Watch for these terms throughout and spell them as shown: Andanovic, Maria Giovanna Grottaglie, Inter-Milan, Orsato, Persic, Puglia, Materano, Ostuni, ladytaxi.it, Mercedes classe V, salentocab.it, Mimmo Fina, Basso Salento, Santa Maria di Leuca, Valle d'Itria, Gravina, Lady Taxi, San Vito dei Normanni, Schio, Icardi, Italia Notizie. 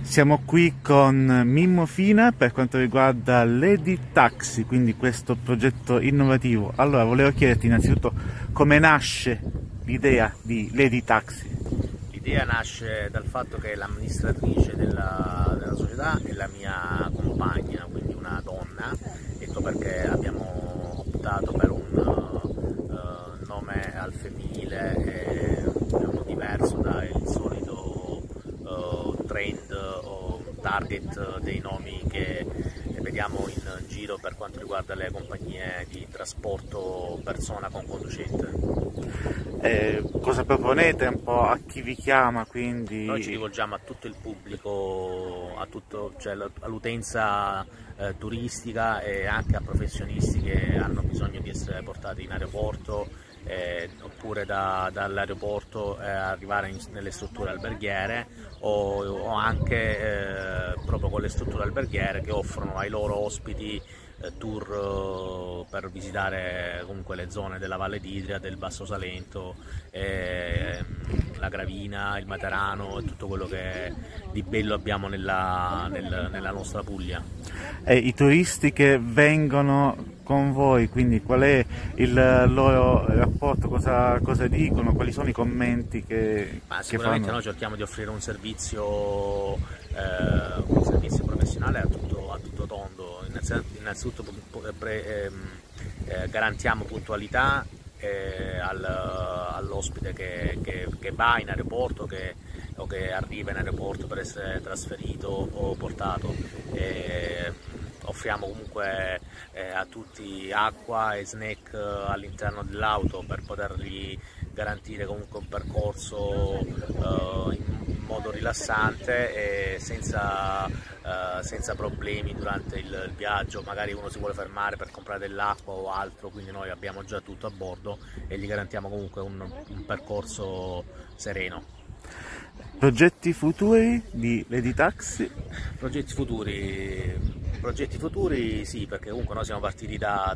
Siamo qui con Mimmo Fina per quanto riguarda Lady Taxi, quindi questo progetto innovativo. Allora, volevo chiederti innanzitutto come nasce l'idea di Lady Taxi. L'idea nasce dal fatto che l'amministratrice della società è la mia compagna, quindi una donna, detto perché abbiamo optato per un nome al femminile e un diverso dal solito trend o target dei nomi che vediamo in giro per quanto riguarda le compagnie di trasporto persona con conducente. Cosa proponete un po' a chi vi chiama? Quindi noi ci rivolgiamo a tutto il pubblico, cioè all'utenza turistica e anche a professionisti che hanno bisogno di essere portati in aeroporto oppure dall'aeroporto arrivare nelle strutture alberghiere o anche proprio con le strutture alberghiere che offrono ai loro ospiti tour per visitare comunque le zone della Valle d'Itria, del Basso Salento, la Gravina, il Materano e tutto quello che di bello abbiamo nella nostra Puglia. E i turisti che vengono con voi, quindi qual è il loro rapporto, cosa dicono, quali sono i commenti che, sicuramente che fanno? Noi cerchiamo di offrire un servizio professionale a tutto tondo. Innanzitutto garantiamo puntualità all'ospite che va in aeroporto o che arriva in aeroporto per essere trasferito o portato. Offriamo comunque a tutti acqua e snack all'interno dell'auto per potergli garantire comunque un percorso in modo rilassante e senza problemi durante il viaggio. Magari uno si vuole fermare per comprare dell'acqua o altro, quindi noi abbiamo già tutto a bordo e gli garantiamo comunque un percorso sereno. Progetti futuri di Lady Taxi? Progetti futuri sì, perché comunque noi siamo partiti da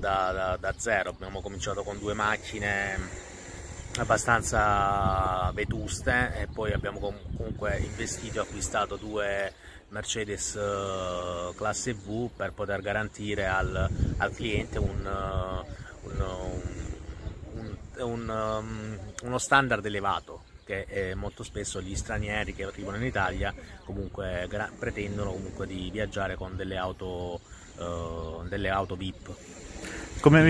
zero, abbiamo cominciato con due macchine abbastanza vetuste e poi abbiamo comunque investito e acquistato due Mercedes classe V per poter garantire al cliente uno standard elevato che molto spesso gli stranieri che arrivano in Italia comunque pretendono comunque di viaggiare con delle auto VIP. Come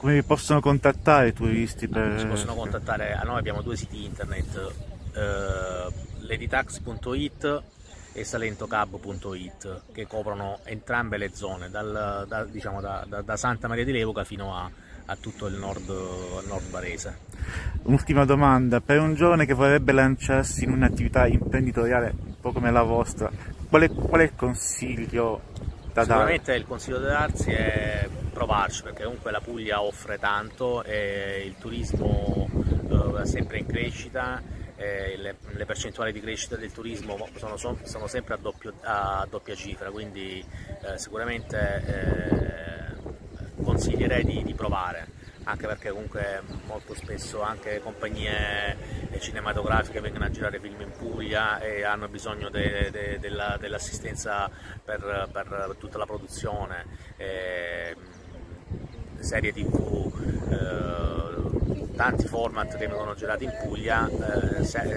vi possono contattare i turisti? Ci possono contattare, a noi abbiamo due siti internet, ladytaxi.it e salentocab.it, che coprono entrambe le zone, diciamo da Santa Maria di Leuca fino a tutto il nord barese. Un'ultima domanda, per un giovane che vorrebbe lanciarsi in un'attività imprenditoriale un po' come la vostra, qual è il consiglio da dare? Sicuramente il consiglio da darsi è provarci, perché comunque la Puglia offre tanto e il turismo è sempre in crescita. Le percentuali di crescita del turismo sono sempre a doppia cifra, quindi sicuramente consiglierei di provare, anche perché comunque molto spesso anche compagnie cinematografiche vengono a girare film in Puglia e hanno bisogno dell'assistenza per tutta la produzione, serie TV, tanti format che vengono girati in Puglia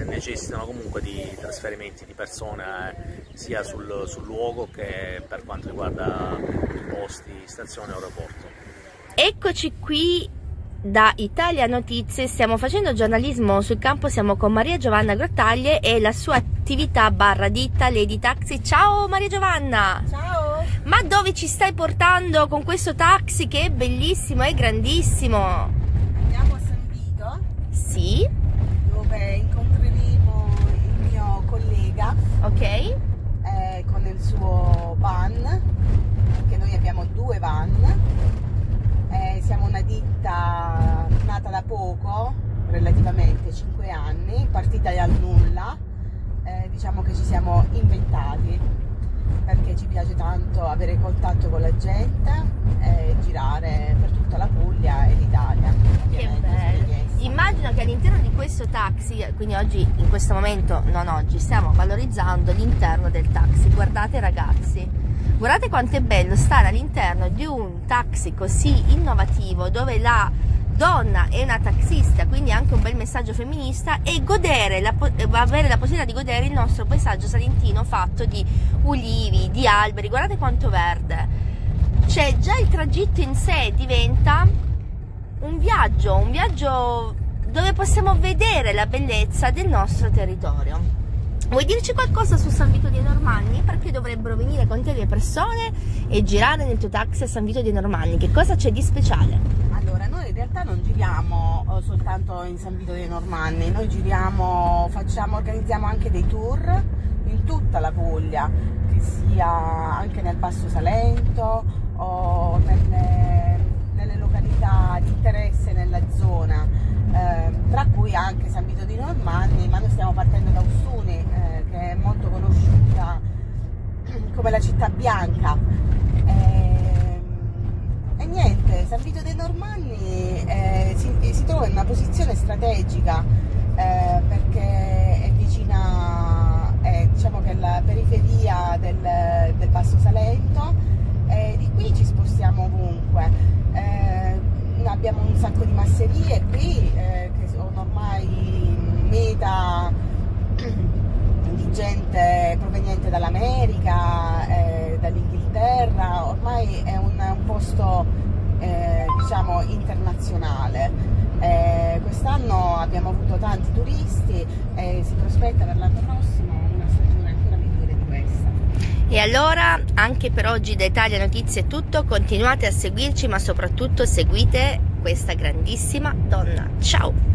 necessitano comunque di trasferimenti di persone sia sul luogo che per quanto riguarda i posti, stazione e aeroporto. Eccoci qui da Italia Notizie, stiamo facendo giornalismo sul campo, siamo con Maria Giovanna Grottaglie e la sua attività barra ditta Lady Taxi. Ciao Maria Giovanna! Ciao! Ma dove ci stai portando con questo taxi che è bellissimo, è grandissimo? Sì. Dove incontreremo il mio collega, okay, con il suo van, che noi abbiamo due van, siamo una ditta nata da poco, relativamente 5 anni, partita dal nulla, diciamo che ci siamo inventati perché ci piace tanto avere contatto con la gente e girare per tutta la Puglia e l'Italia. Che bello! Immagino che all'interno di questo taxi, quindi oggi, in questo momento, non oggi, stiamo valorizzando l'interno del taxi. Guardate ragazzi, guardate quanto è bello stare all'interno di un taxi così innovativo, dove la donna è una taxista, quindi anche un bel messaggio femminista, e godere avere la possibilità di godere il nostro paesaggio salentino fatto di ulivi, di alberi. Guardate quanto verde. Cioè già il tragitto in sé diventa un viaggio dove possiamo vedere la bellezza del nostro territorio. Vuoi dirci qualcosa su San Vito dei Normanni? Perché dovrebbero venire con te le persone e girare nel tuo taxi a San Vito dei Normanni? Che cosa c'è di speciale? Allora, noi in realtà non giriamo soltanto in San Vito dei Normanni, noi giriamo, organizziamo anche dei tour in tutta la Puglia, che sia anche nel Basso Salento o nelle località di interesse nella zona, tra cui anche San Vito dei Normanni, ma noi stiamo partendo da Ostuni, che è molto conosciuta come la città bianca. E niente, San Vito dei Normanni si trova in una posizione strategica, perché è vicina, diciamo che è la periferia del Basso Salento, e di qui ci spostiamo ovunque. Abbiamo un sacco di masserie qui, che sono ormai meta di gente proveniente dall'America, dall'Inghilterra. Ormai è un posto diciamo internazionale. Quest'anno abbiamo avuto tanti turisti e si prospetta per l'anno prossimo una stagione ancora migliore di questa. E allora anche per oggi da Italia Notizie è tutto, continuate a seguirci, ma soprattutto seguite questa grandissima donna. Ciao!